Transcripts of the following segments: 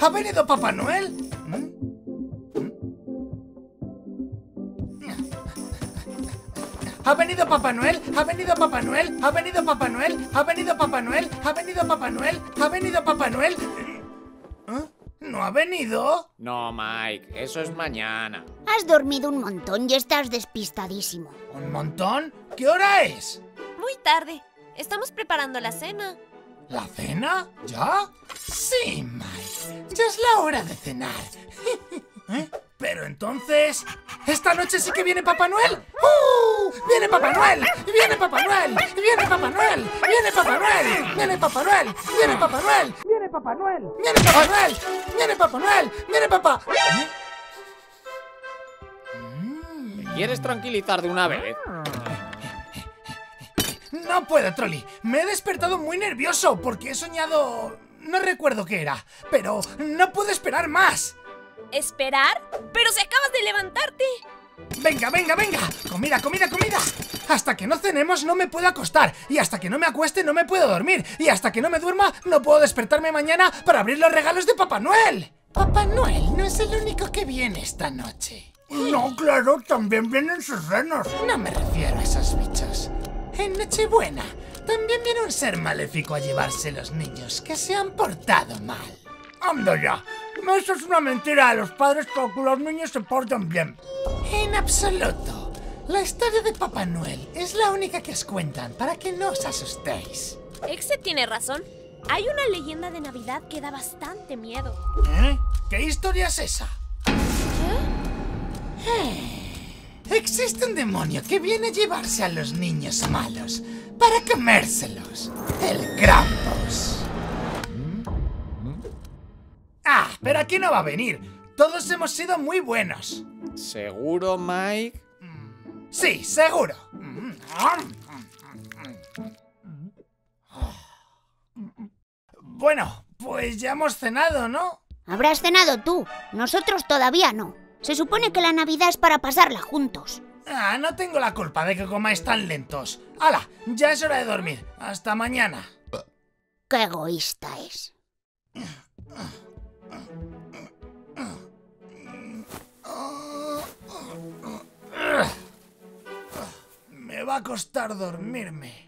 ¿Ha venido Papá Noel? ¿Ha venido Papá Noel? ¿Ha venido Papá Noel? ¿Ha venido Papá Noel? ¿Ha venido Papá Noel? ¿Ha venido Papá Noel? ¿Ha venido Papá Noel? ¿Ah? ¿No ha venido? No, Mike, eso es mañana. Has dormido un montón y estás despistadísimo. ¿Un montón? ¿Qué hora es? Muy tarde. Estamos preparando la cena. ¿La cena? ¿Ya? Sí, Mike. Ya es la hora de cenar. ¿Eh? Pero entonces... ¿esta noche sí que viene Papá Noel? ¡Viene Papá Noel! ¡Viene Papá Noel! ¡Viene Papá Noel! ¡Viene Papá Noel! ¡Viene Papá Noel! ¡Viene Papá Noel! ¡Viene Papá Noel! ¡Viene Papá Noel! ¡Viene Papá Noel! ¡Viene Papá! ¿Me quieres tranquilizar de una vez? No puedo, Trolli. Me he despertado muy nervioso porque he soñado... no recuerdo qué era, pero no puedo esperar más. ¿Esperar? ¡Pero si acabas de levantarte! ¡Venga, venga, venga! ¡Comida, comida, comida! Hasta que no cenemos no me puedo acostar. Y hasta que no me acueste no me puedo dormir. Y hasta que no me duerma no puedo despertarme mañana para abrir los regalos de Papá Noel. Papá Noel no es el único que viene esta noche. No, claro, también vienen sus renos. No me refiero a esos bichos. En Nochebuena también viene un ser maléfico a llevarse los niños que se han portado mal. ¡Anda ya! Eso es una mentira. Los padres con que los niños se portan bien. En absoluto. La historia de Papá Noel es la única que os cuentan para que no os asustéis. Exe tiene razón. Hay una leyenda de Navidad que da bastante miedo. ¿Eh? ¿Qué historia es esa? ¿Qué? Existe un demonio que viene a llevarse a los niños malos para comérselos. El Krampus. Ah, pero aquí no va a venir. Todos hemos sido muy buenos. ¿Seguro, Mike? Sí, seguro. Bueno, pues ya hemos cenado, ¿no? Habrás cenado tú. Nosotros todavía no. Se supone que la Navidad es para pasarla juntos. Ah, no tengo la culpa de que comáis tan lentos. ¡Hala! Ya es hora de dormir. Hasta mañana. ¡Qué egoísta es! Me va a costar dormirme.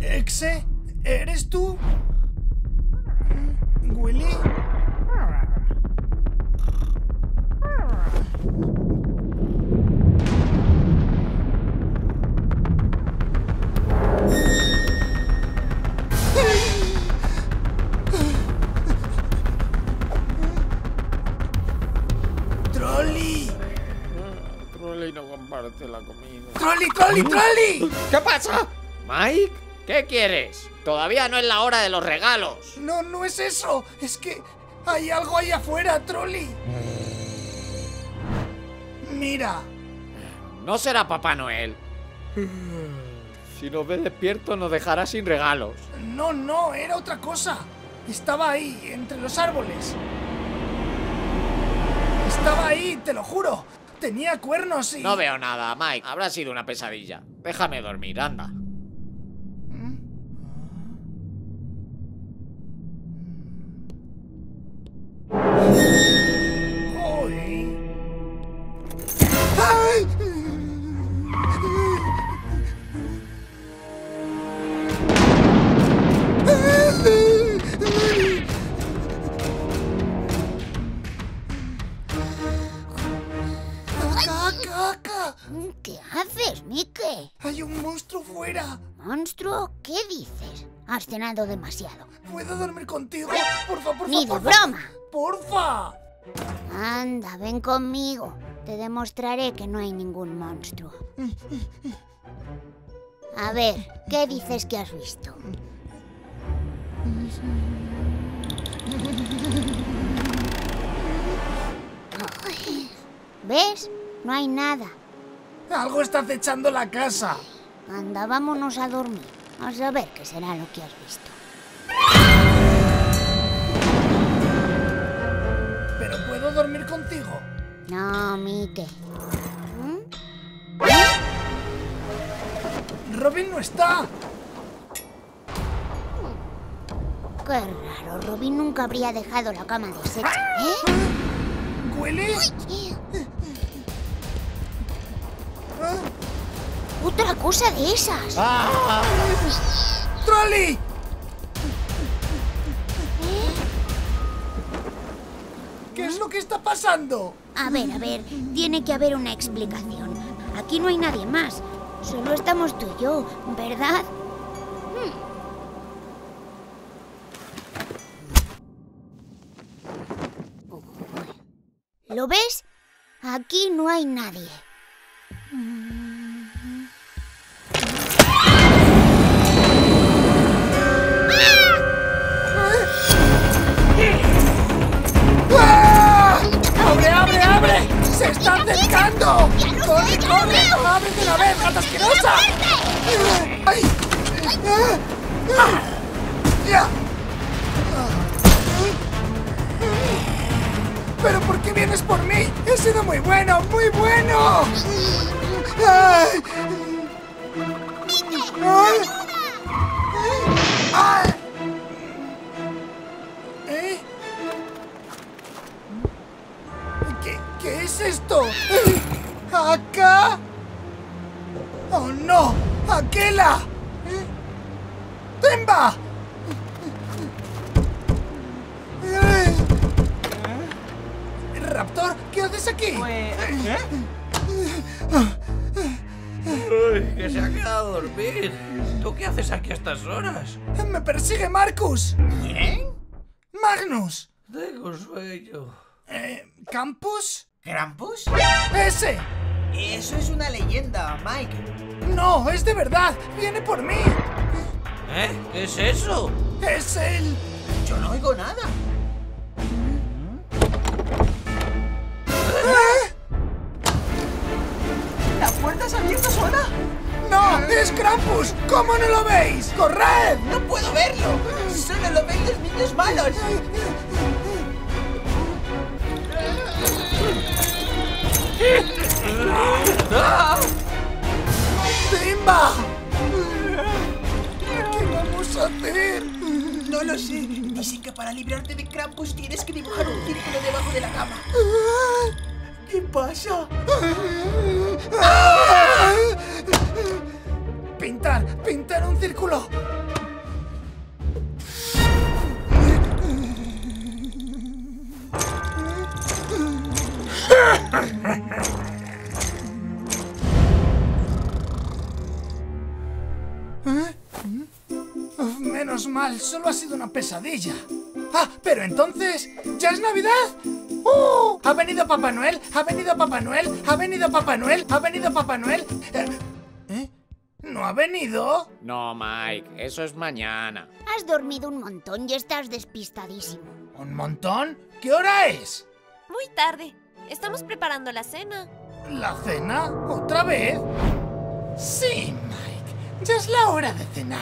¿Exe? ¿Eres tú? ¿Willy? ¡Trolli! Trolli no comparte la comida. ¡Trolli, Trolli, Trolli! ¿Qué pasa? ¿Mike? ¿Qué quieres? Todavía no es la hora de los regalos. No, no es eso. Es que hay algo ahí afuera, Trolli. Mira. No será Papá Noel. Si nos ve despierto nos dejará sin regalos. No, no, era otra cosa. Estaba ahí, entre los árboles. Estaba ahí, te lo juro. Tenía cuernos y... No veo nada, Mike. Habrá sido una pesadilla. Déjame dormir, anda. ¿Qué haces, Mickey? Hay un monstruo fuera. ¿Monstruo? ¿Qué dices? Has cenado demasiado. ¿Puedo dormir contigo? Porfa, porfa. ¡Ni de broma! ¡Porfa! Anda, ven conmigo. Te demostraré que no hay ningún monstruo. A ver, ¿qué dices que has visto? ¿Ves? No hay nada. Algo está acechando la casa. Anda, vámonos a dormir. A saber qué será lo que has visto. ¿Pero puedo dormir contigo? No, Mike. ¡Robin no está! Qué raro, Robin nunca habría dejado la cama deshecha, ¿eh? ¿Huele? ¡Uy! ¡Otra cosa de esas! ¡Ah! ¡Trolley! ¿Qué es lo que está pasando? A ver, tiene que haber una explicación. Aquí no hay nadie más. Solo estamos tú y yo, ¿verdad? ¿Lo ves? Aquí no hay nadie. ¡Se está acercando! ¡Corre, corre! ¡No abres de una vez, gata asquerosa! ¡Ay! ¿Pero por qué vienes por mí? ¡He sido muy bueno, muy bueno! ¡Ay! ¡Ay! ¿Qué es esto? ¿Acá? ¡Oh, no! ¡Aquela! ¡Timba! Raptor, ¿qué haces aquí? ¿Eh? Uy, que se ha quedado a dormir. ¿Tú qué haces aquí a estas horas? ¡Me persigue Marcus! ¿Quién? ¡Magnus! Tengo sueño. ¿Krampus? ¿Krampus? ¡Ese! Eso es una leyenda, Mike. No, es de verdad. Viene por mí. ¿Qué es eso? Es él. Yo no oigo nada. ¿La puerta se ha abierto sola? ¡No! ¡Es Krampus! ¿Cómo no lo veis? ¡Corred! ¡No puedo verlo! ¡Solo lo ven los niños malos! ¡Timba! ¿Qué vamos a hacer? No lo sé. Dicen que para librarte de Krampus tienes que dibujar un círculo debajo de la cama. ¿Qué pasa? Pintar un círculo. Menos mal, solo ha sido una pesadilla. Ah, pero entonces, ¿ya es Navidad? ¡Ha venido Papá Noel! ¡Ha venido Papá Noel! ¡Ha venido Papá Noel! ¡Ha venido Papá Noel! ¿No ha venido? No, Mike, eso es mañana. Has dormido un montón y estás despistadísimo. ¿Un montón? ¿Qué hora es? Muy tarde. Estamos preparando la cena. ¿La cena? ¿Otra vez? Sí, Mike. Ya es la hora de cenar.